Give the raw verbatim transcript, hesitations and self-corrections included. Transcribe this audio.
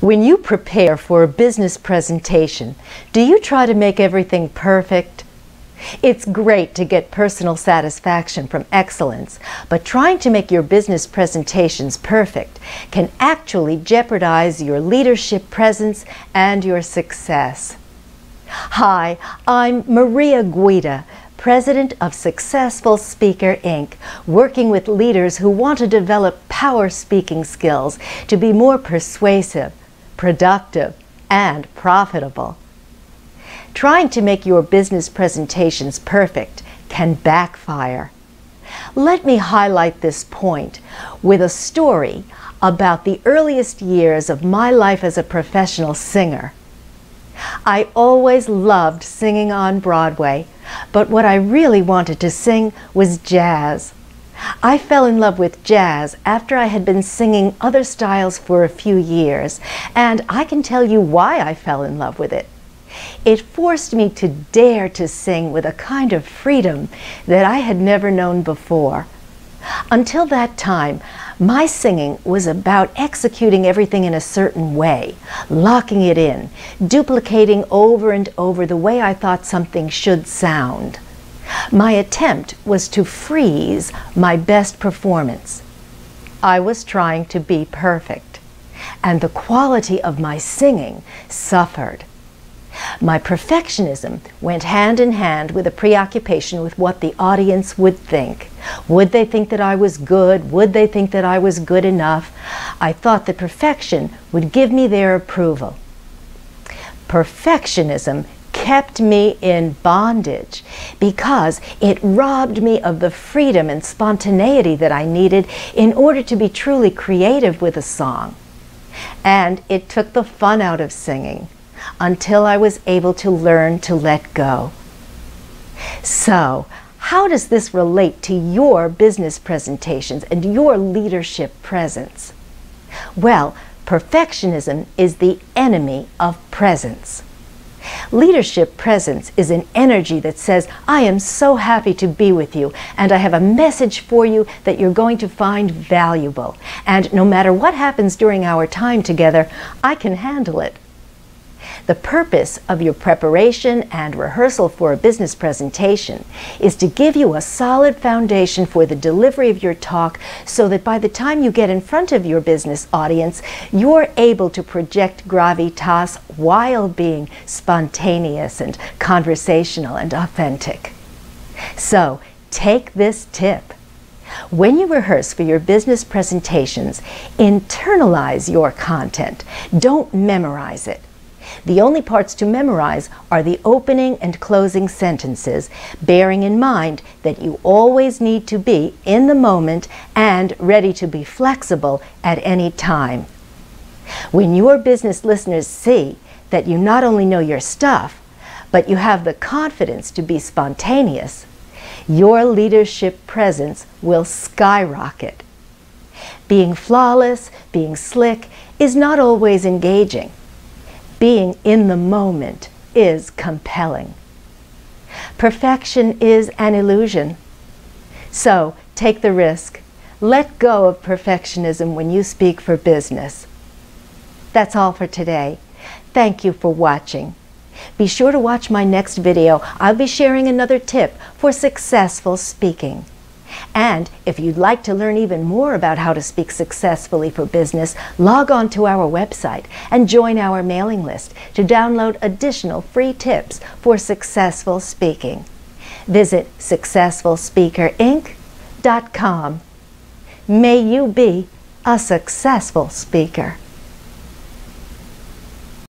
When you prepare for a business presentation, do you try to make everything perfect? It's great to get personal satisfaction from excellence, but trying to make your business presentations perfect can actually jeopardize your leadership presence and your success. Hi, I'm Maria Guida, President of Successful Speaker, Incorporated, working with leaders who want to develop power speaking skills to be more persuasive, productive, and profitable. Trying to make your business presentations perfect can backfire. Let me highlight this point with a story about the earliest years of my life as a professional singer. I always loved singing on Broadway, but what I really wanted to sing was jazz. I fell in love with jazz after I had been singing other styles for a few years, and I can tell you why I fell in love with it. It forced me to dare to sing with a kind of freedom that I had never known before. Until that time, my singing was about executing everything in a certain way, locking it in, duplicating over and over the way I thought something should sound. My attempt was to freeze my best performance. I was trying to be perfect, and the quality of my singing suffered. My perfectionism went hand in hand with a preoccupation with what the audience would think. Would they think that I was good? Would they think that I was good enough? I thought that perfection would give me their approval. Perfectionism kept me in bondage because it robbed me of the freedom and spontaneity that I needed in order to be truly creative with a song. And it took the fun out of singing, until I was able to learn to let go. So, how does this relate to your business presentations and your leadership presence? Well, perfectionism is the enemy of presence. Leadership presence is an energy that says, I am so happy to be with you, and I have a message for you that you're going to find valuable. And no matter what happens during our time together, I can handle it. The purpose of your preparation and rehearsal for a business presentation is to give you a solid foundation for the delivery of your talk so that by the time you get in front of your business audience, you're able to project gravitas while being spontaneous and conversational and authentic. So, take this tip. When you rehearse for your business presentations, internalize your content. Don't memorize it. The only parts to memorize are the opening and closing sentences, bearing in mind that you always need to be in the moment and ready to be flexible at any time. When your business listeners see that you not only know your stuff, but you have the confidence to be spontaneous, your leadership presence will skyrocket. Being flawless, being slick, is not always engaging. Being in the moment is compelling. Perfection is an illusion. So, take the risk. Let go of perfectionism when you speak for business. That's all for today. Thank you for watching. Be sure to watch my next video. I'll be sharing another tip for successful speaking. And if you'd like to learn even more about how to speak successfully for business, log on to our website and join our mailing list to download additional free tips for successful speaking. Visit successful speaker inc dot com. May you be a successful speaker.